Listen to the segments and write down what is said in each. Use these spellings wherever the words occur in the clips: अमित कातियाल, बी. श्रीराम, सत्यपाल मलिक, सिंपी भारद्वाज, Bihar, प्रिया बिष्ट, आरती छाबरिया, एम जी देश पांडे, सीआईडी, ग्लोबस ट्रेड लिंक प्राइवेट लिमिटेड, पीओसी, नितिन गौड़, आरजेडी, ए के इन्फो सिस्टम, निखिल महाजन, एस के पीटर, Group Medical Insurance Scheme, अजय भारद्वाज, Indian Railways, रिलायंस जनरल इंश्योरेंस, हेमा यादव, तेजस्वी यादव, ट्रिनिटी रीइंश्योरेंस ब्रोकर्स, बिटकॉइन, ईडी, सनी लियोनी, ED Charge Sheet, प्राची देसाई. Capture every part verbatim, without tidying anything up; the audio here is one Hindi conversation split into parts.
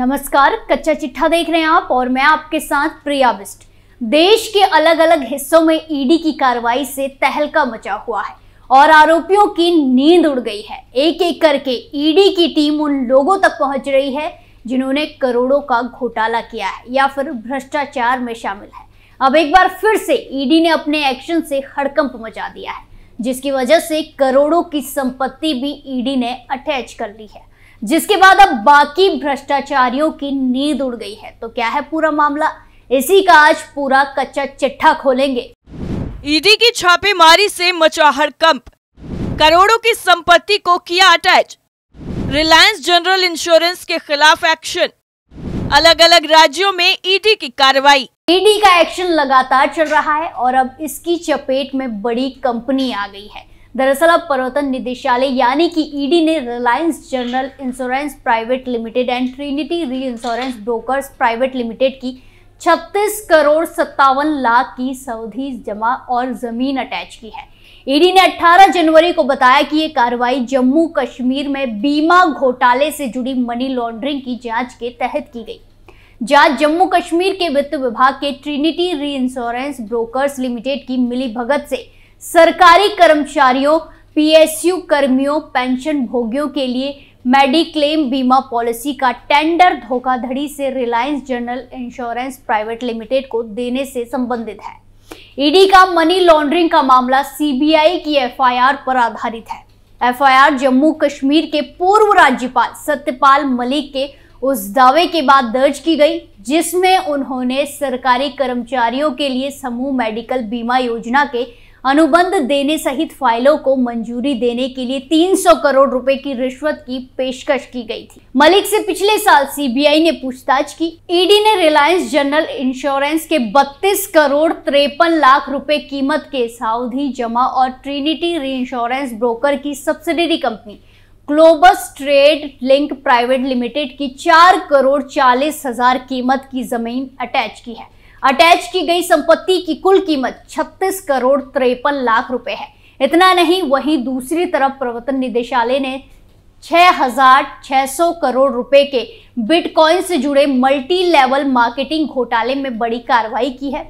नमस्कार, कच्चा चिट्ठा देख रहे हैं आप और मैं आपके साथ प्रिया बिष्ट। देश के अलग अलग हिस्सों में ईडी की कार्रवाई से तहलका मचा हुआ है और आरोपियों की नींद उड़ गई है। एक एक करके ईडी की टीम उन लोगों तक पहुंच रही है जिन्होंने करोड़ों का घोटाला किया है या फिर भ्रष्टाचार में शामिल है। अब एक बार फिर से ईडी ने अपने एक्शन से हड़कंप मचा दिया है, जिसकी वजह से करोड़ों की संपत्ति भी ईडी ने अटैच कर ली है, जिसके बाद अब बाकी भ्रष्टाचारियों की नींद उड़ गई है। तो क्या है पूरा मामला, इसी का आज पूरा कच्चा चिट्ठा खोलेंगे। ईडी की छापेमारी से मचा हड़कंप, करोड़ों की संपत्ति को किया अटैच, रिलायंस जनरल इंश्योरेंस के खिलाफ एक्शन, अलग अलग राज्यों में ईडी की कार्रवाई। ईडी का एक्शन लगातार चल रहा है और अब इसकी चपेट में बड़ी कंपनी आ गई है। दरअसल अब प्रवर्तन निदेशालय यानी कि ईडी ने रिलायंस जनरल इंश्योरेंस Private Limited and ट्रिनिटी रीइंश्योरेंस ब्रोकर्स Private Limited की छत्तीस करोड़ सत्तावन लाख की सावधि जमा और जमीन अटैच की है। ईडी ने अठारह जनवरी को बताया कि ये कार्रवाई जम्मू कश्मीर में बीमा घोटाले से जुड़ी मनी लॉन्ड्रिंग की जांच के तहत की गई। जांच जम्मू कश्मीर के वित्त विभाग के ट्रिनिटी रीइंश्योरेंस ब्रोकर्स लिमिटेड की मिलीभगत से सरकारी कर्मचारियों, पीएसयू कर्मियों, पेंशन भोगियों के लिए मेडिक्लेम बीमा पॉलिसी का टेंडर धोखाधड़ी से रिलायंस जनरल इंश्योरेंस Private Limited को देने से संबंधित है। ईडी का मनी लॉन्ड्रिंग का मामला सीबीआई की एफआईआर पर आधारित है। एफआईआर जम्मू कश्मीर के पूर्व राज्यपाल सत्यपाल मलिक के उस दावे के बाद दर्ज की गई जिसमें उन्होंने सरकारी कर्मचारियों के लिए समूह मेडिकल बीमा योजना के अनुबंध देने सहित फाइलों को मंजूरी देने के लिए तीन सौ करोड़ रुपए की रिश्वत की पेशकश की गई थी। मलिक से पिछले साल सीबीआई ने पूछताछ की। ईडी ने रिलायंस जनरल इंश्योरेंस के बत्तीस करोड़ तिरपन लाख रुपए कीमत के सावधि जमा और ट्रिनिटी रीइंश्योरेंस ब्रोकर की subsidiary company ग्लोबस ट्रेड लिंक प्राइवेट लिमिटेड की चार करोड़ चालीस हजार कीमत की जमीन अटैच की है। अटैच की गई संपत्ति की कुल कीमत छत्तीस करोड़ तिरपन लाख रुपए है। इतना नहीं, वहीं दूसरी तरफ प्रवर्तन निदेशालय ने छह हजार छह सौ करोड़ रुपए के बिटकॉइन से जुड़े मल्टी लेवल मार्केटिंग घोटाले में बड़ी कार्रवाई की है।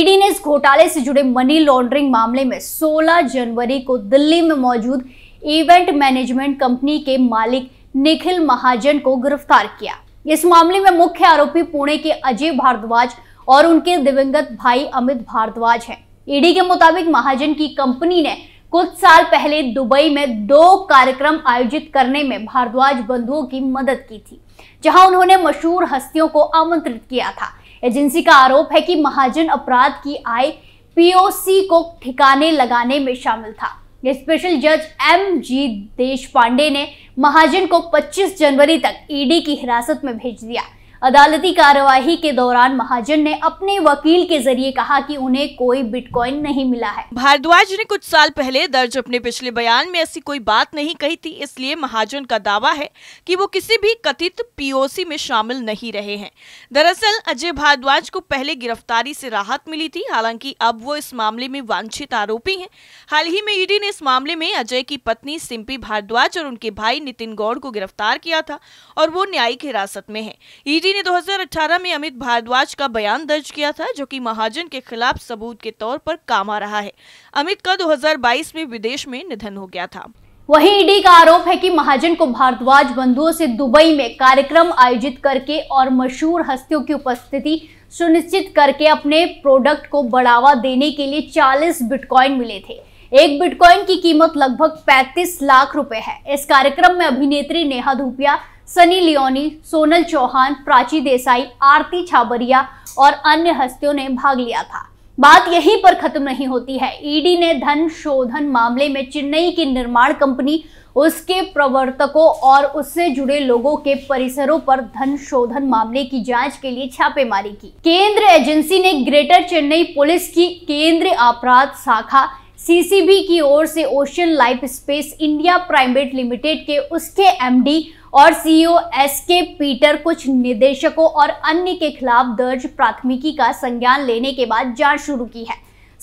ईडी ने इस घोटाले से जुड़े मनी लॉन्ड्रिंग मामले में सोलह जनवरी को दिल्ली में मौजूद इवेंट मैनेजमेंट कंपनी के मालिक निखिल महाजन को गिरफ्तार किया। इस मामले में मुख्य आरोपी पुणे के अजय भारद्वाज और उनके दिवंगत भाई अमित भारद्वाज हैं। ईडी के मुताबिक महाजन की कंपनी ने कुछ साल पहले दुबई में दो कार्यक्रम आयोजित करने में भारद्वाज बंधुओं की मदद की थी, जहां उन्होंने मशहूर हस्तियों को आमंत्रित किया था। एजेंसी का आरोप है कि महाजन अपराध की आय पीओसी को ठिकाने लगाने में शामिल था। स्पेशल जज एम जी देश पांडे ने महाजन को पच्चीस जनवरी तक ईडी की हिरासत में भेज दिया। अदालती कार्यवाही के दौरान महाजन ने अपने वकील के जरिए कहा कि उन्हें कोई बिटकॉइन नहीं मिला है। भारद्वाज ने कुछ साल पहले दर्ज अपने पिछले बयान में ऐसी कोई बात नहीं कही थी, इसलिए महाजन का दावा है कि वो किसी भी कथित पीओसी में शामिल नहीं रहे हैं। दरअसल अजय भारद्वाज को पहले गिरफ्तारी से राहत मिली थी, हालांकि अब वो इस मामले में वांछित आरोपी है। हाल ही में ईडी ने इस मामले में अजय की पत्नी सिंपी भारद्वाज और उनके भाई नितिन गौड़ को गिरफ्तार किया था और वो न्यायिक हिरासत में है। ईडी ने दो हजार अठारह में अमित भारद्वाज का बयान दर्ज किया था, जो कि महाजन के खिलाफ सबूत के तौर पर काम आ रहा है। अमित का दो हजार बाईस में विदेश में निधन हो गया था। वहीं ईडी का आरोप है कि महाजन को भारद्वाज बंधुओं से दुबई में कार्यक्रम आयोजित करके और मशहूर हस्तियों की उपस्थिति सुनिश्चित करके अपने प्रोडक्ट को बढ़ावा देने के लिए चालीस बिटकॉइन मिले थे। एक बिटकॉइन की कीमत लगभग पैंतीस लाख रुपए है। इस कार्यक्रम में अभिनेत्री नेहा धूपिया, सनी लियोनी, सोनल चौहान, प्राची देसाई, आरती छाबरिया और अन्य हस्तियों ने भाग लिया था। बात यहीं पर खत्म नहीं होती है। ईडी ने धन शोधन मामले में चेन्नई की निर्माण कंपनी, उसके प्रवर्तकों और उससे जुड़े लोगों के परिसरों पर धन शोधन मामले की जांच के लिए छापेमारी की। केंद्र एजेंसी ने ग्रेटर चेन्नई पुलिस की केंद्रीय अपराध शाखा सीसीबी की ओर से Ocean Life Space India Private Limited के उसके एमडी और सीईओ एस के पीटर, कुछ निदेशकों और अन्य के खिलाफ दर्ज प्राथमिकी का संज्ञान लेने के बाद जांच शुरू की है।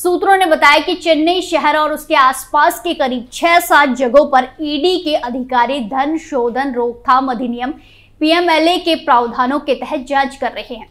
सूत्रों ने बताया कि चेन्नई शहर और उसके आसपास के करीब छह सात जगहों पर ईडी के अधिकारी धन शोधन रोकथाम अधिनियम पीएमएलए के प्रावधानों के तहत जांच कर रहे हैं।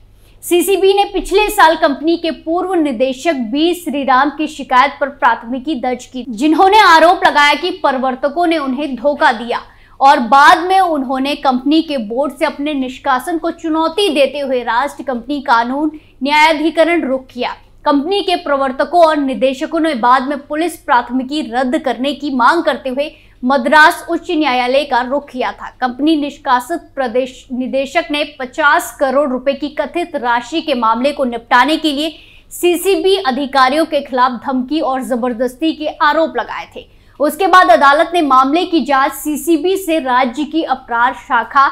सीसीबी ने पिछले साल कंपनी के पूर्व निदेशक बी. श्रीराम की शिकायत पर प्राथमिकी दर्ज की, जिन्होंने आरोप लगाया कि प्रवर्तकों ने उन्हें धोखा दिया और बाद में उन्होंने कंपनी के बोर्ड से अपने निष्कासन को चुनौती देते हुए राष्ट्रीय कंपनी कानून न्यायाधिकरण रुख किया। कंपनी के प्रवर्तकों और निदेशकों ने बाद में पुलिस प्राथमिकी रद्द करने की मांग करते हुए मद्रास उच्च न्यायालय का रुख किया था। कंपनी निष्कासित प्रदेश निदेशक ने पचास करोड़ रुपए की कथित राशि के मामले को निपटाने के लिए सीसीबी अधिकारियों के खिलाफ धमकी और जबरदस्ती के आरोप लगाए थे। उसके बाद अदालत ने मामले की जांच सीसीबी से राज्य की अपराध शाखा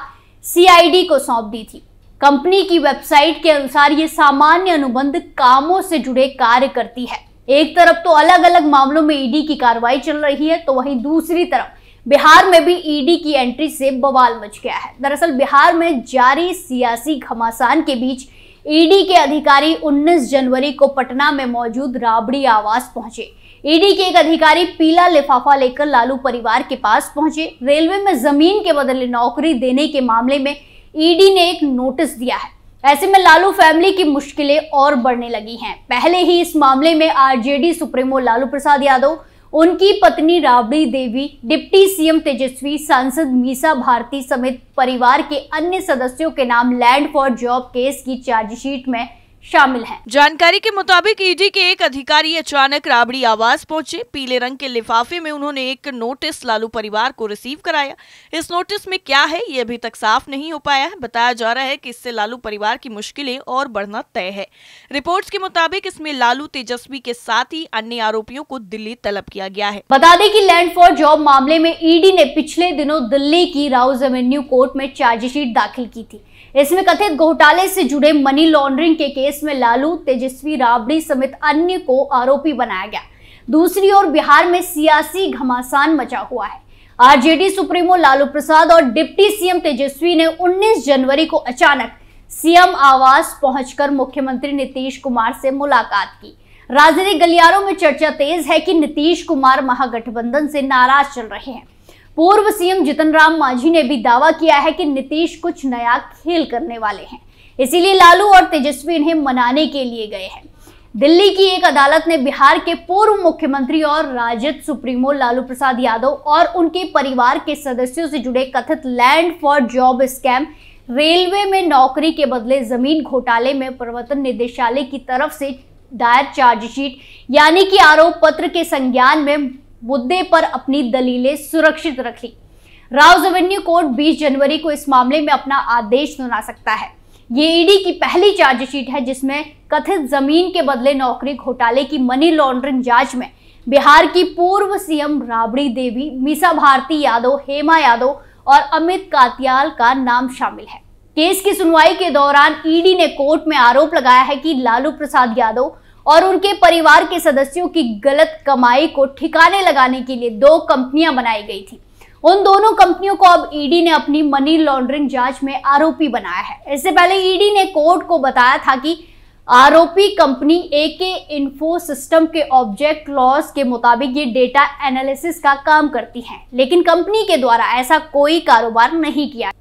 सीआईडी को सौंप दी थी। कंपनी की वेबसाइट के अनुसार ये सामान्य अनुबंध कामों से जुड़े कार्य करती है। एक तरफ तो अलग अलग मामलों में ईडी की कार्रवाई चल रही है, तो वहीं दूसरी तरफ बिहार में भी ईडी की एंट्री से बवाल मच गया है। दरअसल बिहार में जारी सियासी घमासान के बीच ईडी के अधिकारी उन्नीस जनवरी को पटना में मौजूद राबड़ी आवास पहुंचे। ईडी के एक अधिकारी पीला लिफाफा लेकर लालू परिवार के पास पहुंचे। रेलवे में जमीन के बदले नौकरी देने के मामले में ईडी ने एक नोटिस दिया है। ऐसे में लालू फैमिली की मुश्किलें और बढ़ने लगी हैं। पहले ही इस मामले में आरजेडी सुप्रीमो लालू प्रसाद यादव, उनकी पत्नी राबड़ी देवी, डिप्टी सीएम तेजस्वी, सांसद मीसा भारती समेत परिवार के अन्य सदस्यों के नाम लैंड फॉर जॉब केस की चार्जशीट में शामिल हैं। जानकारी के मुताबिक ईडी के एक अधिकारी अचानक राबड़ी आवास पहुंचे। पीले रंग के लिफाफे में उन्होंने एक नोटिस लालू परिवार को रिसीव कराया। इस नोटिस में क्या है ये अभी तक साफ नहीं हो पाया है। बताया जा रहा है कि इससे लालू परिवार की मुश्किलें और बढ़ना तय है। रिपोर्ट्स के मुताबिक इसमें लालू, तेजस्वी के साथ ही अन्य आरोपियों को दिल्ली तलब किया गया है। बता दें कि लैंड फॉर जॉब मामले में ईडी ने पिछले दिनों दिल्ली की राउज एवेन्यू कोर्ट में चार्जशीट दाखिल की थी। इसमें कथित घोटाले से जुड़े मनी लॉन्ड्रिंग के केस में लालू, तेजस्वी, राबड़ी समेत अन्य को आरोपी बनाया गया। दूसरी ओर बिहार में सियासी घमासान मचा हुआ है। आरजेडी सुप्रीमो लालू प्रसाद और डिप्टी सीएम तेजस्वी ने उन्नीस जनवरी को अचानक सीएम आवास पहुंचकर मुख्यमंत्री नीतीश कुमार से मुलाकात की। राजनीतिक गलियारों में चर्चा तेज है कि नीतीश कुमार महागठबंधन से नाराज चल रहे हैं। पूर्व सीएम जितेन्द्र राम मांझी ने भी दावा किया है कि नीतीश कुछ नया खेल करने वाले हैं, इसीलिए लालू और तेजस्वी इन्हें मनाने के लिए गए हैं। दिल्ली की एक अदालत ने बिहार के पूर्व मुख्यमंत्री और राजद सुप्रीमो लालू प्रसाद यादव और उनके परिवार के सदस्यों से जुड़े कथित land for job scam, railway में नौकरी के बदले जमीन घोटाले में प्रवर्तन निदेशालय की तरफ से दायर चार्जशीट यानी कि आरोप पत्र के संज्ञान में मुद्दे पर अपनी दलीलें सुरक्षित रख ली। राउज एवेन्यू कोर्ट बीस जनवरी को इस मामले में अपना आदेश सुना सकता है। ये ईडी की पहली चार्जशीट है जिसमें कथित जमीन के बदले नौकरी घोटाले की मनी लॉन्ड्रिंग जांच में बिहार की पूर्व सीएम राबड़ी देवी, मीसा भारती यादव, हेमा यादव और अमित कातियाल का नाम शामिल है। केस की सुनवाई के दौरान ईडी ने कोर्ट में आरोप लगाया है कि लालू प्रसाद यादव और उनके परिवार के सदस्यों की गलत कमाई को ठिकाने लगाने के लिए दो कंपनियां बनाई गई थी। उन दोनों कंपनियों को अब ईडी ने अपनी मनी लॉन्ड्रिंग जांच में आरोपी बनाया है। इससे पहले ईडी ने कोर्ट को बताया था कि आरोपी company ए के इन्फो सिस्टम के ऑब्जेक्ट क्लॉज के मुताबिक ये डेटा एनालिसिस का काम करती है, लेकिन कंपनी के द्वारा ऐसा कोई कारोबार नहीं किया।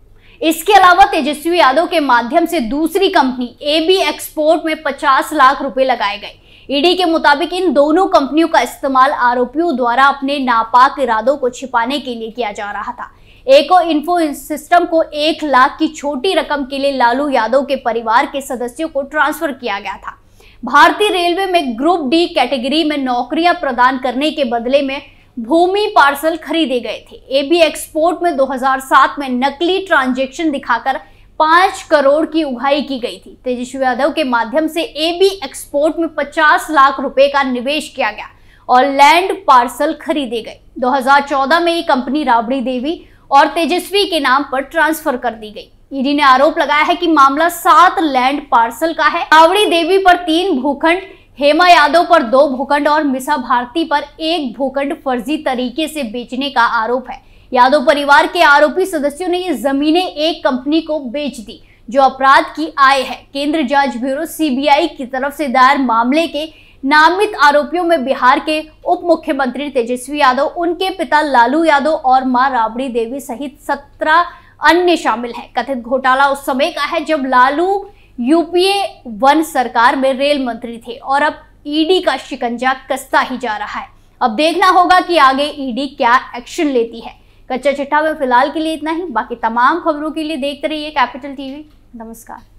इसके अलावा तेजस्वी यादव के माध्यम से दूसरी कंपनी ए बी एक्सपोर्ट में पचास लाख रुपए लगाए गए। ईडी के मुताबिक इन दोनों कंपनियों का इस्तेमाल आरोपियों द्वारा अपने नापाक इरादों को छिपाने के लिए किया जा रहा था। ए को इन्फो सिस्टम को एक लाख की छोटी रकम के लिए लालू यादव के परिवार के सदस्यों को ट्रांसफर किया गया था। भारतीय रेलवे में ग्रुप डी कैटेगरी में नौकरियां प्रदान करने के बदले में भूमि पार्सल खरीदे गए थे। ए बी एक्सपोर्ट में दो हज़ार सात में नकली ट्रांजैक्शन दिखाकर पाँच करोड़ की उगाही की गई थी। तेजस्वी यादव के माध्यम से ए बी एक्सपोर्ट में पचास लाख रुपए का निवेश किया गया और लैंड पार्सल खरीदे गए। दो हज़ार चौदह में ये कंपनी राबड़ी देवी और तेजस्वी के नाम पर ट्रांसफर कर दी गई। ईडी ने आरोप लगाया है कि मामला सात लैंड पार्सल का है। राबड़ी देवी पर तीन भूखंड, हेमा यादव पर दो भूखंड और मिसा भारती पर एक भूखंड फर्जी तरीके से बेचने का आरोप है। यादव परिवार के आरोपी सदस्यों ने ये जमीनें एक कंपनी को बेच दी जो अपराध की आय है। केंद्रीय जांच ब्यूरो सीबीआई की तरफ से दायर मामले के नामित आरोपियों में बिहार के उप मुख्यमंत्री तेजस्वी यादव, उनके पिता लालू यादव और मां राबड़ी देवी सहित सत्रह अन्य शामिल हैं। कथित घोटाला उस समय का है जब लालू यूपीए वन सरकार में रेल मंत्री थे और अब ईडी का शिकंजा कसता ही जा रहा है। अब देखना होगा कि आगे ईडी क्या एक्शन लेती है। कच्चा चिट्ठा में फिलहाल के लिए इतना ही। बाकी तमाम खबरों के लिए देखते रहिए कैपिटल टीवी। नमस्कार।